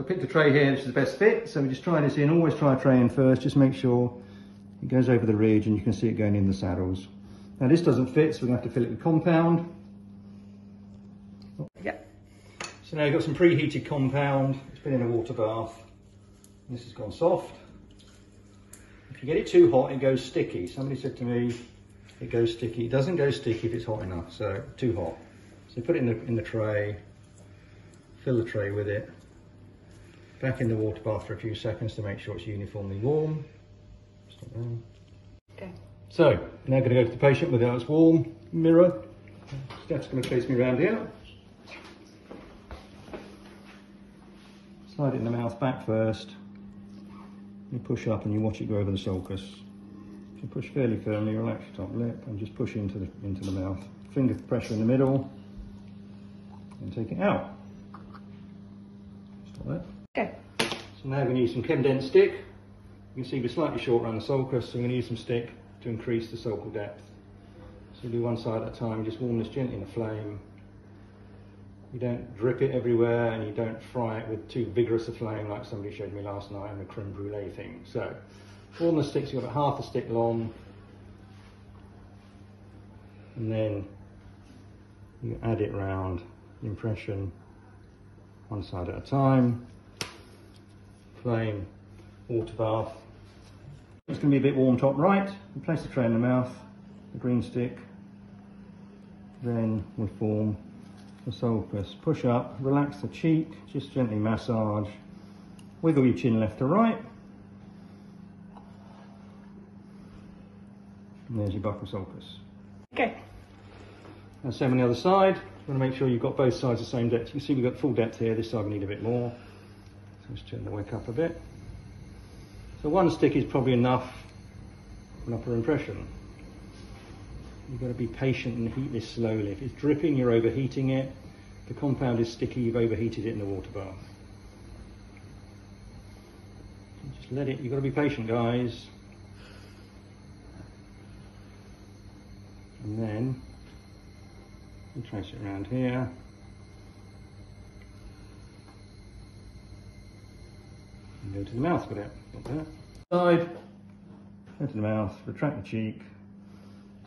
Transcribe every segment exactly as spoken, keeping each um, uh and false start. So I picked a tray here, which is the best fit. So we just try this in, always try a tray in first, just make sure it goes over the ridge and you can see it going in the saddles. Now this doesn't fit, so we're gonna have to fill it with compound. Yeah. So now you've got some preheated compound, it's been in a water bath. This has gone soft. If you get it too hot, it goes sticky. Somebody said to me, it goes sticky. It doesn't go sticky if it's hot enough, so too hot. So put it in the, in the tray, fill the tray with it. Back in the water bath for a few seconds to make sure it's uniformly warm. Stop there. Okay. So, now I'm going to go to the patient with its warm mirror. Steph's going to chase me around here. Slide it in the mouth back first. You push up and you watch it go over the sulcus. You push fairly firmly, relax your top lip and just push into the, into the mouth. Finger pressure in the middle and take it out. Stop there. Okay. So now we're going to use some Chemdent stick. You can see we're slightly short around the sulcus, so I'm going to use some stick to increase the sulcal depth. So you do one side at a time, just warm this gently in a flame. You don't drip it everywhere and you don't fry it with too vigorous a flame like somebody showed me last night on the creme brulee thing. So warm the sticks, you've got about half a stick long. And then you add it round, impression, one side at a time. Plain water bath. It's going to be a bit warm top right. We place the tray in the mouth, the green stick, then we form the sulcus. Push up, relax the cheek, just gently massage, wiggle your chin left to right, and there's your buccal sulcus. Okay. Now same on the other side. You want to make sure you've got both sides the same depth. You can see we've got full depth here, this side we need a bit more. Let's turn the wick up a bit. So one stick is probably enough for an upper impression. You've got to be patient and heat this slowly. If it's dripping, you're overheating it. If the compound is sticky, you've overheated it in the water bath. Just let it, you've got to be patient, guys. And then you trace it around here. Go to the mouth with it. Like Side, go to the mouth, retract the cheek,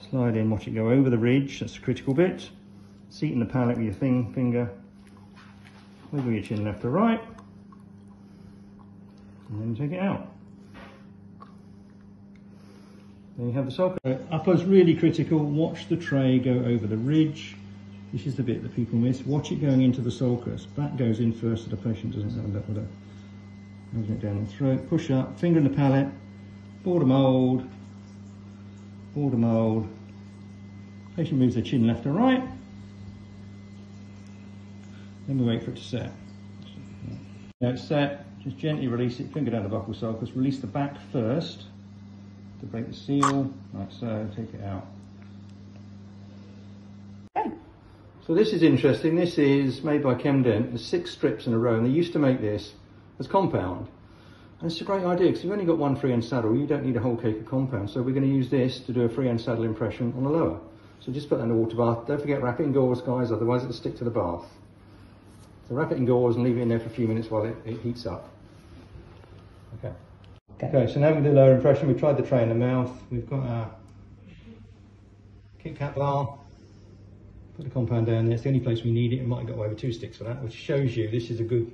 slide in, watch it go over the ridge, that's the critical bit. Seat in the palate with your thing, finger, wiggle your chin left to right, and then take it out. Then you have the sulcus. So upper's really critical, watch the tray go over the ridge. This is the bit that people miss. Watch it going into the sulcus. That goes in first so the patient doesn't end up with a moving it down the throat, push up, finger in the palate, border mould, border mould. Patient moves their chin left or right. Then we wait for it to set. Now it's set, just gently release it, finger down the buccal sulcus, release the back first to break the seal, like so, take it out. So this is interesting, this is made by Chemdent, there's six strips in a row and they used to make this as compound, and it's a great idea because you've only got one freehand saddle, you don't need a whole cake of compound, so we're going to use this to do a freehand saddle impression on the lower. So just put that in the water bath, don't forget wrap it in gauze, guys, otherwise it'll stick to the bath. So wrap it in gauze and leave it in there for a few minutes while it, it heats up. Okay. okay okay so now we do lower impression. We've tried the tray in the mouth, we've got our Kit Kat bar, put the compound down there, it's the only place we need it. It might have got away with two sticks for that, which shows you this is a good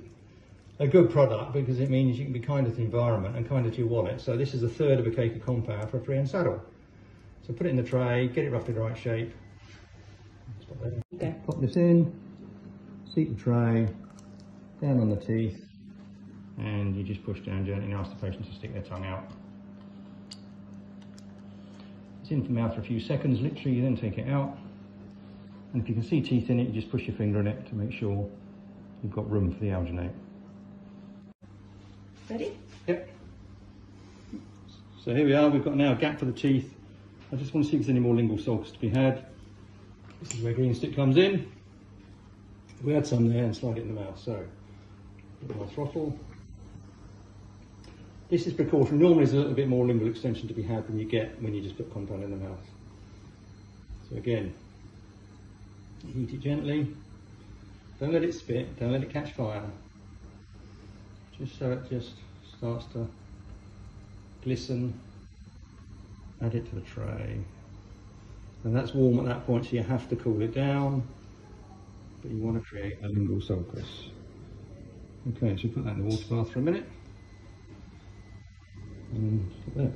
A good product because it means you can be kinder to the environment and kinder to your wallet. So this is a third of a cake of compound for a freehand saddle. So put it in the tray, get it roughly the right shape. Okay. Pop this in, seat the tray, down on the teeth, and you just push down gently and ask the patient to stick their tongue out. It's in the mouth for a few seconds, literally, you then take it out. And if you can see teeth in it, you just push your finger in it to make sure you've got room for the alginate. Ready? Yep. So here we are, we've got now a gap for the teeth. I just want to see if there's any more lingual sulcus to be had. This is where green stick comes in. We add some there and slide it in the mouth. So, my throttle. This is precautionary. Normally there's a little bit more lingual extension to be had than you get when you just put compound in the mouth. So again, heat it gently. Don't let it spit, don't let it catch fire. just so it just starts to glisten. Add it to the tray, and that's warm at that point, so you have to cool it down, but you want to create a lingual sulcus. Okay, so put that in the water bath for a minute, and there.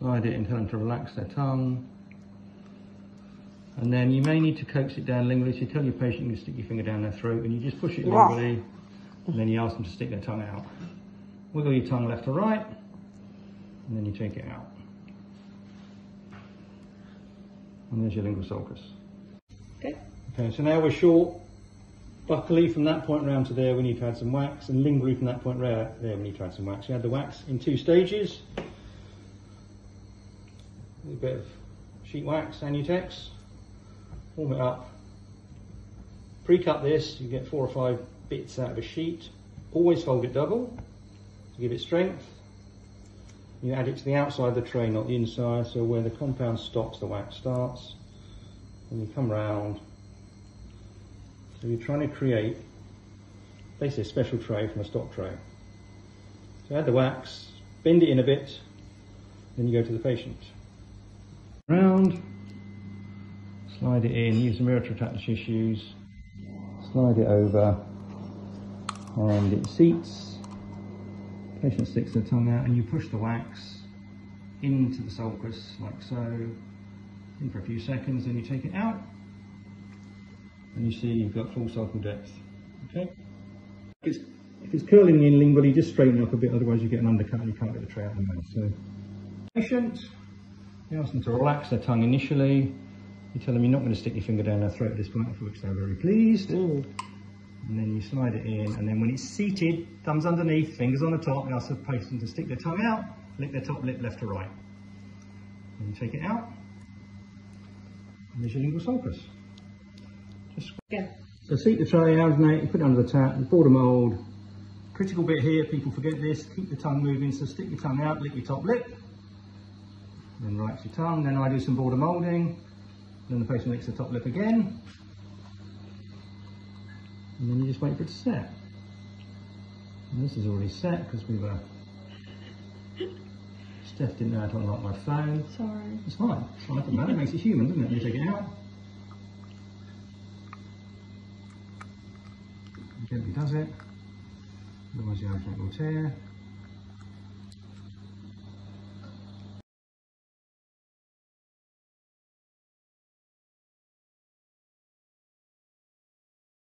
Slide it and tell them to relax their tongue, and then you may need to coax it down lingually, so you tell your patient you can stick your finger down their throat, and you just push it lingually, and then you ask them to stick their tongue out. Wiggle your tongue left to right, and then you take it out. And there's your lingual sulcus. Okay. Okay, so now we're short. Buccally from that point round to there, we need to add some wax, and lingually from that point round there, we need to add some wax. You add the wax in two stages. A little bit of sheet wax, Anutex. Warm it up. Pre-cut this, you get four or five bits out of a sheet. Always fold it double to give it strength. You add it to the outside of the tray, not the inside, so where the compound stops, the wax starts. And you come round. So you're trying to create basically a special tray from a stock tray. So add the wax, bend it in a bit, then you go to the patient. Round, slide it in, use the mirror to attach the tissues, slide it over, and it seats. Patient sticks their tongue out, and you push the wax into the sulcus like so, in for a few seconds, then you take it out, and you see you've got full sulcal depth. Okay. If it's, if it's curling in lingually, just straighten it up a bit, otherwise you get an undercut and you can't get the tray out of the mouth. So, patient, you ask them to relax their tongue initially. You tell them you're not going to stick your finger down their throat at this point, for which they're very pleased. Ooh. And then you slide it in, and then when it's seated, thumbs underneath, fingers on the top, you ask the patient to stick their tongue out, lick their top lip left to right. And you take it out, and there's your lingual sulcus. Just yeah. So seat the tray, alternate, you put it under the tap, you pour the mould. Critical bit here, people forget this, keep the tongue moving, so stick your tongue out, lick your top lip, then relax your tongue, then I do some border moulding, then the patient licks the top lip again, and then you just wait for it to set. And this is already set because we were... Steph didn't know how to unlock my phone. Sorry. It's fine. It's fine. It doesn't matter. It makes it human, doesn't it? You take it out. It gently does it. Otherwise the arm will tear.